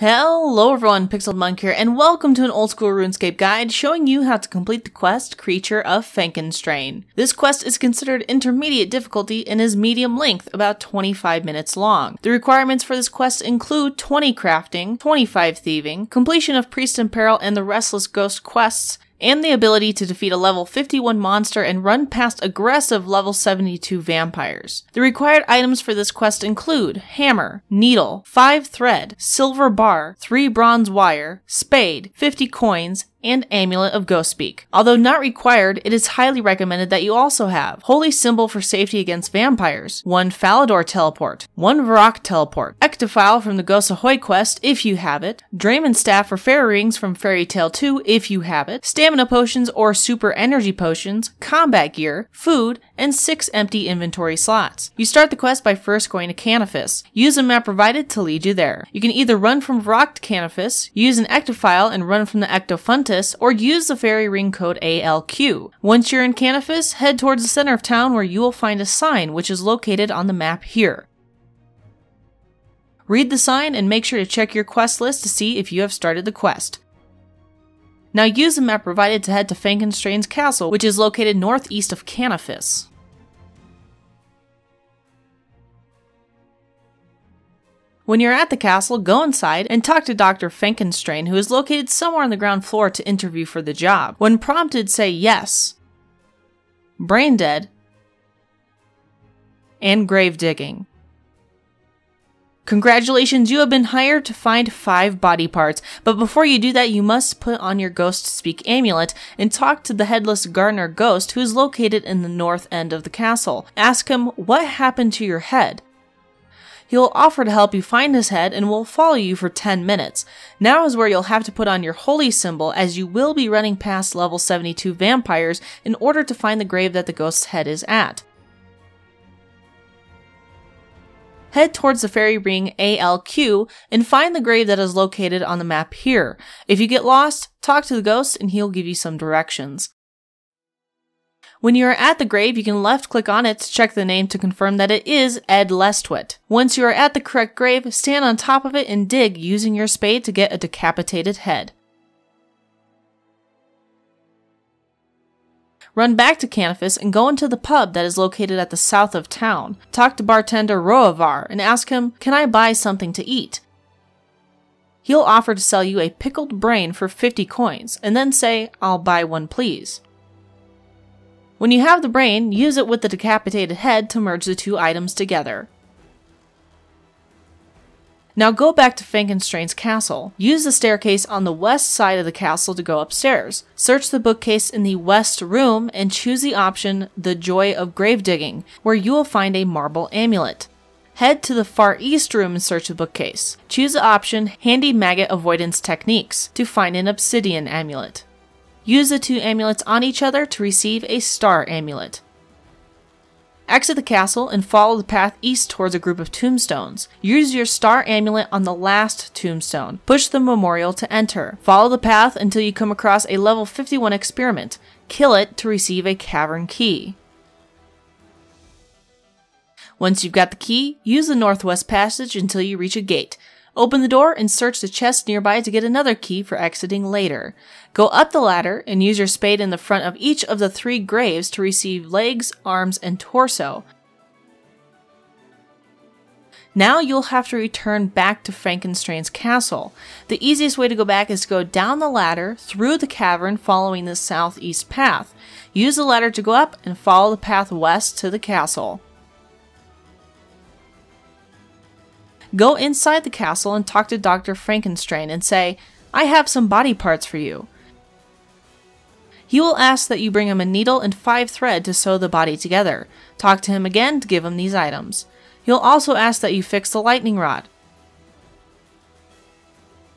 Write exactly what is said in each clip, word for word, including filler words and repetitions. Hello everyone, Pixeled Monk here, and welcome to an old school RuneScape guide showing you how to complete the quest Creature of Fenkenstrain. This quest is considered intermediate difficulty and is medium length, about twenty-five minutes long. The requirements for this quest include twenty crafting, twenty-five thieving, completion of Priest in Peril and the Restless Ghost quests, and the ability to defeat a level fifty-one monster and run past aggressive level seventy-two vampires. The required items for this quest include hammer, needle, five thread, silver bar, three bronze wire, spade, fifty coins, and Amulet of Ghostspeak. Although not required, it is highly recommended that you also have Holy Symbol for safety against vampires, one Falador Teleport, one Varrock Teleport, Ectophile from the Ghost Ahoy quest if you have it, Draymond Staff for Fairy Rings from Fairy Tale two if you have it, Stamina Potions or Super Energy Potions, Combat Gear, Food, and six empty inventory slots. You start the quest by first going to Canifis. Use a map provided to lead you there. You can either run from Varrock to Canifis, use an Ectophile and run from the Ectofunta, or use the fairy ring code A L Q. Once you're in Canifis, head towards the center of town where you will find a sign which is located on the map here. Read the sign and make sure to check your quest list to see if you have started the quest. Now use the map provided to head to Fenkenstrain's Castle, which is located northeast of Canifis. When you're at the castle, go inside and talk to Doctor Fenkenstrain, who is located somewhere on the ground floor, to interview for the job. When prompted, say yes, brain dead, and grave digging. Congratulations, you have been hired to find five body parts, but before you do that, you must put on your Ghost Speak amulet and talk to the headless gardener ghost, who is located in the north end of the castle. Ask him, what happened to your head? He'll offer to help you find his head and will follow you for ten minutes. Now is where you'll have to put on your holy symbol, as you will be running past level seventy-two vampires in order to find the grave that the ghost's head is at. Head towards the fairy ring A L Q and find the grave that is located on the map here. If you get lost, talk to the ghost and he'll give you some directions. When you are at the grave, you can left-click on it to check the name to confirm that it is Ed Lestwit. Once you are at the correct grave, stand on top of it and dig using your spade to get a decapitated head. Run back to Canifis and go into the pub that is located at the south of town. Talk to bartender Roavar and ask him, can I buy something to eat? He'll offer to sell you a pickled brain for fifty coins, and then say, I'll buy one please. When you have the brain, use it with the decapitated head to merge the two items together. Now go back to Fenkenstrain's castle. Use the staircase on the west side of the castle to go upstairs. Search the bookcase in the west room and choose the option The Joy of Grave Digging, where you will find a marble amulet. Head to the far east room and search the bookcase. Choose the option Handy Maggot Avoidance Techniques to find an obsidian amulet. Use the two amulets on each other to receive a star amulet. Exit the castle and follow the path east towards a group of tombstones. Use your star amulet on the last tombstone. Push the memorial to enter. Follow the path until you come across a level fifty-one experiment. Kill it to receive a cavern key. Once you've got the key, use the northwest passage until you reach a gate. Open the door and search the chest nearby to get another key for exiting later. Go up the ladder and use your spade in the front of each of the three graves to receive legs, arms, and torso. Now you'll have to return back to Fenkenstrain's castle. The easiest way to go back is to go down the ladder through the cavern following the southeast path. Use the ladder to go up and follow the path west to the castle. Go inside the castle and talk to Doctor Fenkenstrain and say, I have some body parts for you. He will ask that you bring him a needle and five thread to sew the body together. Talk to him again to give him these items. He'll also ask that you fix the lightning rod.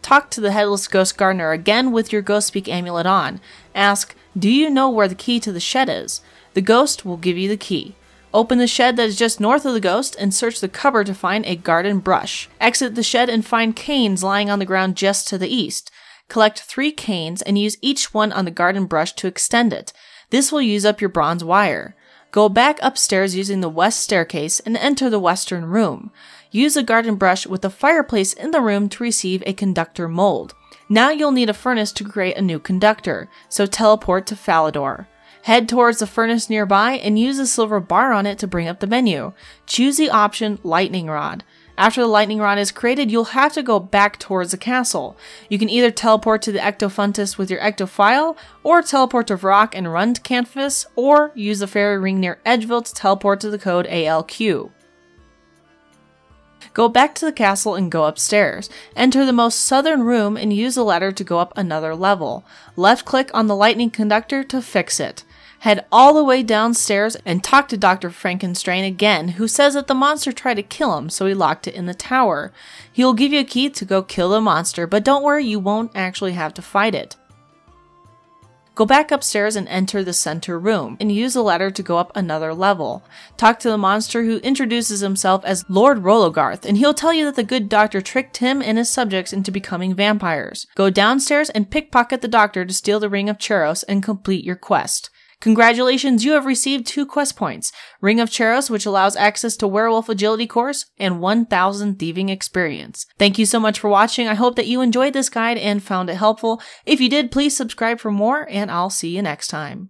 Talk to the headless ghost gardener again with your Ghost Speak amulet on. Ask, do you know where the key to the shed is? The ghost will give you the key. Open the shed that is just north of the ghost and search the cupboard to find a garden brush. Exit the shed and find canes lying on the ground just to the east. Collect three canes and use each one on the garden brush to extend it. This will use up your bronze wire. Go back upstairs using the west staircase and enter the western room. Use a garden brush with a fireplace in the room to receive a conductor mold. Now you'll need a furnace to create a new conductor, so teleport to Falador. Head towards the furnace nearby and use a silver bar on it to bring up the menu. Choose the option Lightning Rod. After the lightning rod is created, you'll have to go back towards the castle. You can either teleport to the Ectofuntus with your Ectophile, or teleport to Varrock and run to Canifis, or use the fairy ring near Edgeville to teleport to the code A L Q. Go back to the castle and go upstairs. Enter the most southern room and use the ladder to go up another level. Left click on the lightning conductor to fix it. Head all the way downstairs and talk to Doctor Fenkenstrain again, who says that the monster tried to kill him, so he locked it in the tower. He'll give you a key to go kill the monster, but don't worry, you won't actually have to fight it. Go back upstairs and enter the center room, and use the ladder to go up another level. Talk to the monster, who introduces himself as Lord Rologarth, and he'll tell you that the good doctor tricked him and his subjects into becoming vampires. Go downstairs and pickpocket the doctor to steal the Ring of Charos and complete your quest. Congratulations, you have received two quest points, Ring of Charos, which allows access to Werewolf Agility Course, and one thousand Thieving Experience. Thank you so much for watching. I hope that you enjoyed this guide and found it helpful. If you did, please subscribe for more, and I'll see you next time.